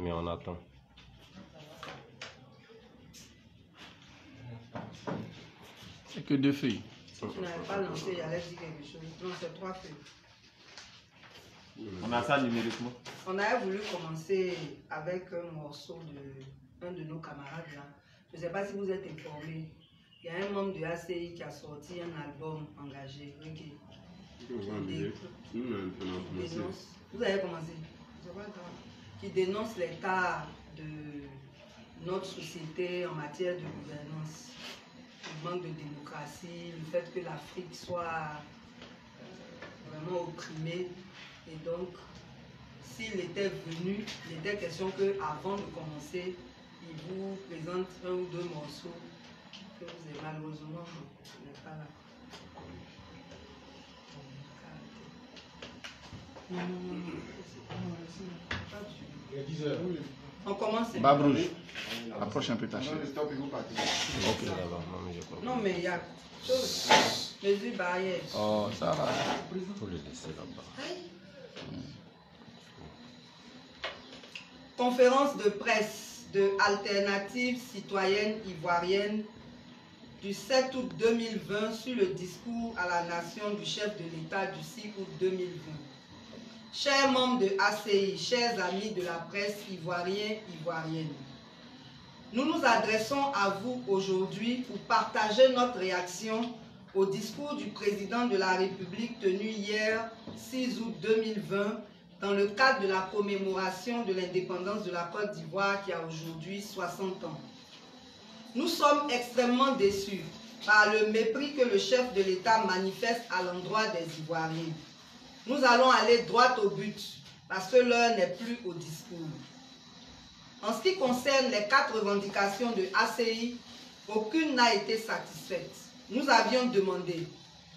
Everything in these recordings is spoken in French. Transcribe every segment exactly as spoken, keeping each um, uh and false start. mais on attend. C'est que deux feuilles. Si tu n'avais pas lancé, il allait dire quelque chose. Non, c'est trois feuilles. On a ça numériquement. On avait voulu commencer avec un morceau de un de nos camarades là. Je ne sais pas si vous êtes informés. Il y a un membre de la C E I qui a sorti un album engagé. Okay. Des, qui dénonce, vous avez commencé. Qui dénonce l'état de notre société en matière de gouvernance, le manque de démocratie, le fait que l'Afrique soit vraiment opprimée. Et donc, s'il était venu, il était question qu'avant de commencer, il vous présente un ou deux morceaux que vous avez malheureusement pas là. Non, non, non, non. On commence. Babrouche, approche un peu ta chaise. Ok, là-bas, non, mais je Non, mais il y a chose. Les yeux barrières. Oh, ça va. Faut le laisser là-bas. Conférence de presse de Alternative Citoyenne Ivoirienne du sept août deux mille vingt sur le discours à la nation du chef de l'État du six août deux mille vingt. Chers membres de A C I, chers amis de la presse ivoirienne, ivoirienne, nous nous adressons à vous aujourd'hui pour partager notre réaction au discours du président de la République tenu hier six août deux mille vingt dans le cadre de la commémoration de l'indépendance de la Côte d'Ivoire qui a aujourd'hui soixante ans. Nous sommes extrêmement déçus par le mépris que le chef de l'État manifeste à l'endroit des Ivoiriens. Nous allons aller droit au but, parce que l'heure n'est plus au discours. En ce qui concerne les quatre revendications de A C I, aucune n'a été satisfaite. Nous avions demandé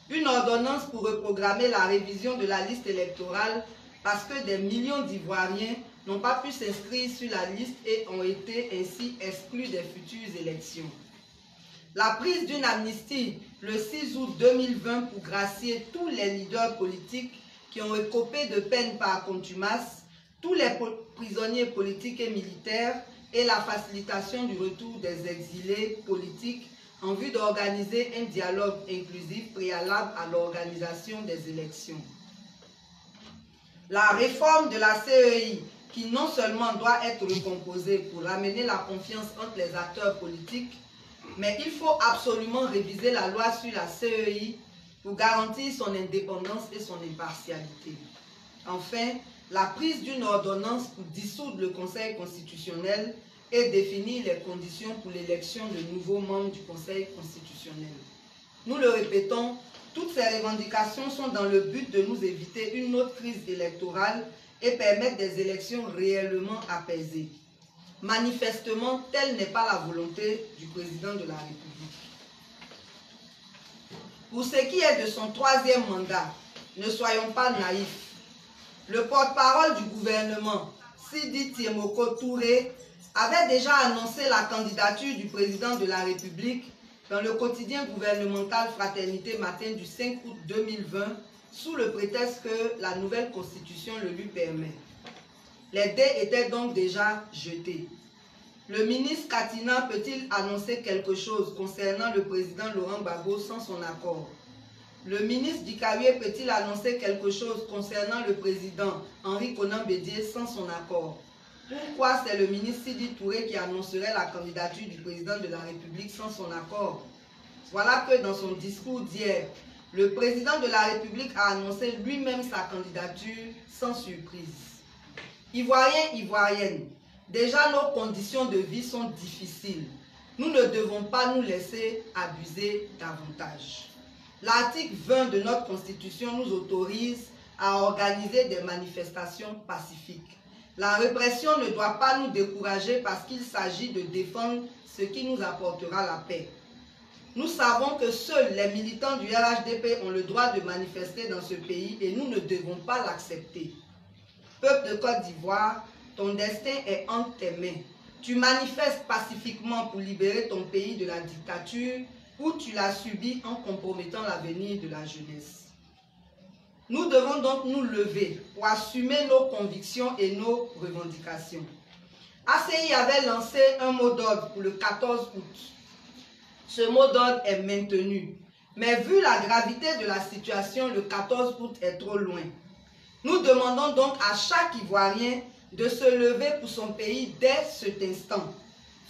une ordonnance pour reprogrammer la révision de la liste électorale, parce que des millions d'Ivoiriens n'ont pas pu s'inscrire sur la liste et ont été ainsi exclus des futures élections. La prise d'une amnistie le six août deux mille vingt pour gracier tous les leaders politiques qui ont écopé de peine par contumace, tous les prisonniers politiques et militaires et la facilitation du retour des exilés politiques en vue d'organiser un dialogue inclusif préalable à l'organisation des élections. La réforme de la C E I qui non seulement doit être recomposée pour ramener la confiance entre les acteurs politiques, mais il faut absolument réviser la loi sur la C E I pour garantir son indépendance et son impartialité. Enfin, la prise d'une ordonnance pour dissoudre le Conseil constitutionnel et définir les conditions pour l'élection de nouveaux membres du Conseil constitutionnel. Nous le répétons, toutes ces revendications sont dans le but de nous éviter une autre crise électorale et permettre des élections réellement apaisées. Manifestement, telle n'est pas la volonté du président de la République. Pour ce qui est de son troisième mandat, ne soyons pas naïfs. Le porte-parole du gouvernement, Sidi Tiemoko Touré, avait déjà annoncé la candidature du président de la République dans le quotidien gouvernemental Fraternité Matin du cinq août deux mille vingt, sous le prétexte que la nouvelle constitution le lui permet. Les dés étaient donc déjà jetés. Le ministre Katina peut-il annoncer quelque chose concernant le président Laurent Gbagbo sans son accord? Le ministre Dikawye peut-il annoncer quelque chose concernant le président Henri Conan Bédier sans son accord? Pourquoi c'est le ministre Sidi Touré qui annoncerait la candidature du président de la République sans son accord? Voilà que dans son discours d'hier, le président de la République a annoncé lui-même sa candidature sans surprise. Ivoiriens, Ivoiriennes, déjà nos conditions de vie sont difficiles. Nous ne devons pas nous laisser abuser davantage. L'article vingt de notre Constitution nous autorise à organiser des manifestations pacifiques. La répression ne doit pas nous décourager parce qu'il s'agit de défendre ce qui nous apportera la paix. Nous savons que seuls les militants du R H D P ont le droit de manifester dans ce pays et nous ne devons pas l'accepter. Peuple de Côte d'Ivoire, ton destin est entre tes mains. Tu manifestes pacifiquement pour libérer ton pays de la dictature ou tu l'as subi en compromettant l'avenir de la jeunesse. Nous devons donc nous lever pour assumer nos convictions et nos revendications. A C I avait lancé un mot d'ordre pour le quatorze août. Ce mot d'ordre est maintenu. Mais vu la gravité de la situation, le quatorze août est trop loin. Nous demandons donc à chaque Ivoirien de se lever pour son pays dès cet instant.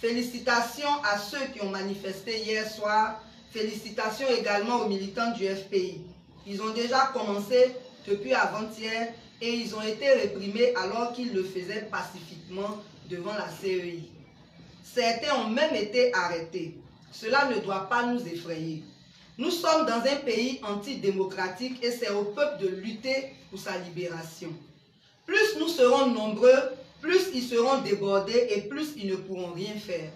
Félicitations à ceux qui ont manifesté hier soir. Félicitations également aux militants du F P I. Ils ont déjà commencé depuis avant-hier et ils ont été réprimés alors qu'ils le faisaient pacifiquement devant la C E I. Certains ont même été arrêtés. Cela ne doit pas nous effrayer. Nous sommes dans un pays antidémocratique et c'est au peuple de lutter pour sa libération. Plus nous serons nombreux, plus ils seront débordés et plus ils ne pourront rien faire.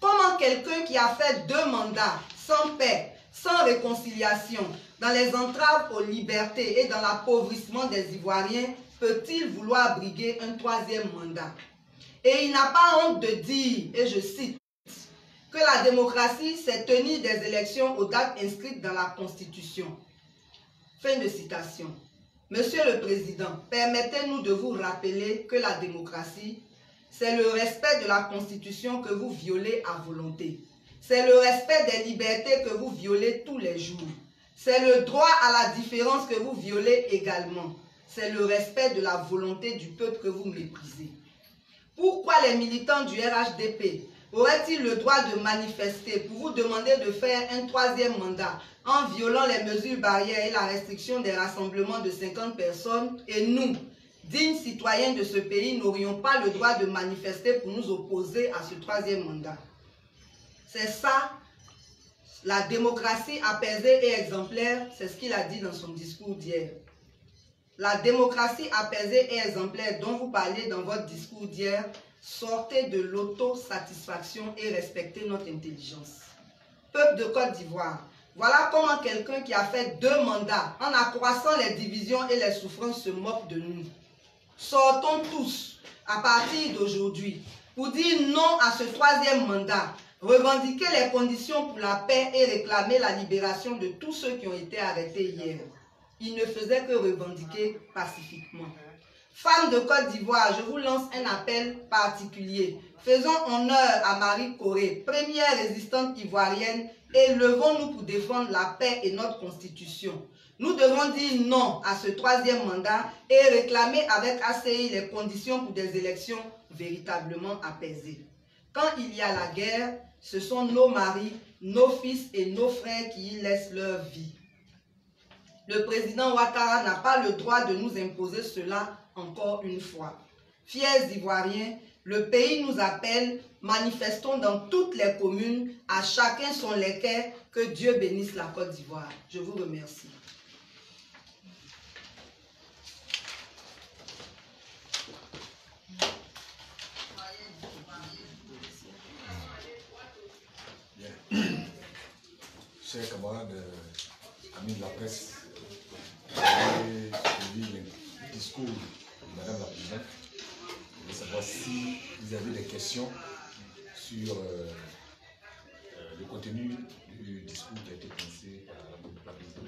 Comment quelqu'un qui a fait deux mandats, sans paix, sans réconciliation, dans les entraves aux libertés et dans l'appauvrissement des Ivoiriens, peut-il vouloir briguer un troisième mandat? Et il n'a pas honte de dire, et je cite, que la démocratie, c'est tenir des élections aux dates inscrites dans la Constitution. Fin de citation. Monsieur le Président, permettez-nous de vous rappeler que la démocratie, c'est le respect de la Constitution que vous violez à volonté. C'est le respect des libertés que vous violez tous les jours. C'est le droit à la différence que vous violez également. C'est le respect de la volonté du peuple que vous méprisez. Pourquoi les militants du R H D P auraient-ils le droit de manifester pour vous demander de faire un troisième mandat en violant les mesures barrières et la restriction des rassemblements de cinquante personnes et nous, dignes citoyens de ce pays, n'aurions pas le droit de manifester pour nous opposer à ce troisième mandat? C'est ça, la démocratie apaisée et exemplaire, c'est ce qu'il a dit dans son discours d'hier. La démocratie apaisée et exemplaire dont vous parlez dans votre discours d'hier, sortez de l'autosatisfaction et respectez notre intelligence. Peuple de Côte d'Ivoire, voilà comment quelqu'un qui a fait deux mandats, en accroissant les divisions et les souffrances, se moque de nous. Sortons tous, à partir d'aujourd'hui, pour dire non à ce troisième mandat, revendiquer les conditions pour la paix et réclamer la libération de tous ceux qui ont été arrêtés hier. Ils ne faisaient que revendiquer pacifiquement. Femmes de Côte d'Ivoire, je vous lance un appel particulier. Faisons honneur à Marie Koré, première résistante ivoirienne, et levons-nous pour défendre la paix et notre constitution. Nous devons dire non à ce troisième mandat et réclamer avec A C I les conditions pour des élections véritablement apaisées. Quand il y a la guerre, ce sont nos maris, nos fils et nos frères qui y laissent leur vie. Le président Ouattara n'a pas le droit de nous imposer cela encore une fois. Fiers Ivoiriens, le pays nous appelle, manifestons dans toutes les communes, à chacun son lesquels, que Dieu bénisse la Côte d'Ivoire. Je vous remercie. Chers camarades, amis de la presse, vous avez suivi le discours de Madame la Présidente. Je voulais savoir si vous avez des questions sur euh, le contenu du discours qui a été prononcé par la Présidente.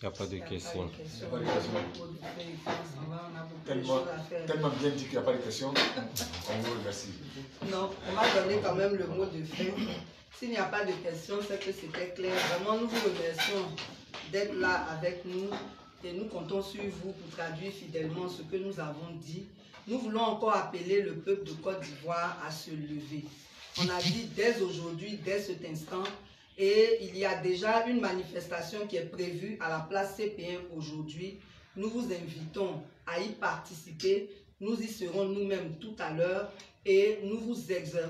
Il n'y a pas de questions. Tellement, tellement bien dit qu'il n'y a pas de questions. On vous remercie. Non, on va donner quand même le mot de fin. S'il n'y a pas de questions, c'est que c'était clair. Vraiment, nous vous remercions d'être là avec nous et nous comptons sur vous pour traduire fidèlement ce que nous avons dit. Nous voulons encore appeler le peuple de Côte d'Ivoire à se lever. On a dit dès aujourd'hui, dès cet instant, et il y a déjà une manifestation qui est prévue à la place C P un aujourd'hui. Nous vous invitons à y participer. Nous y serons nous-mêmes tout à l'heure et nous vous exhortons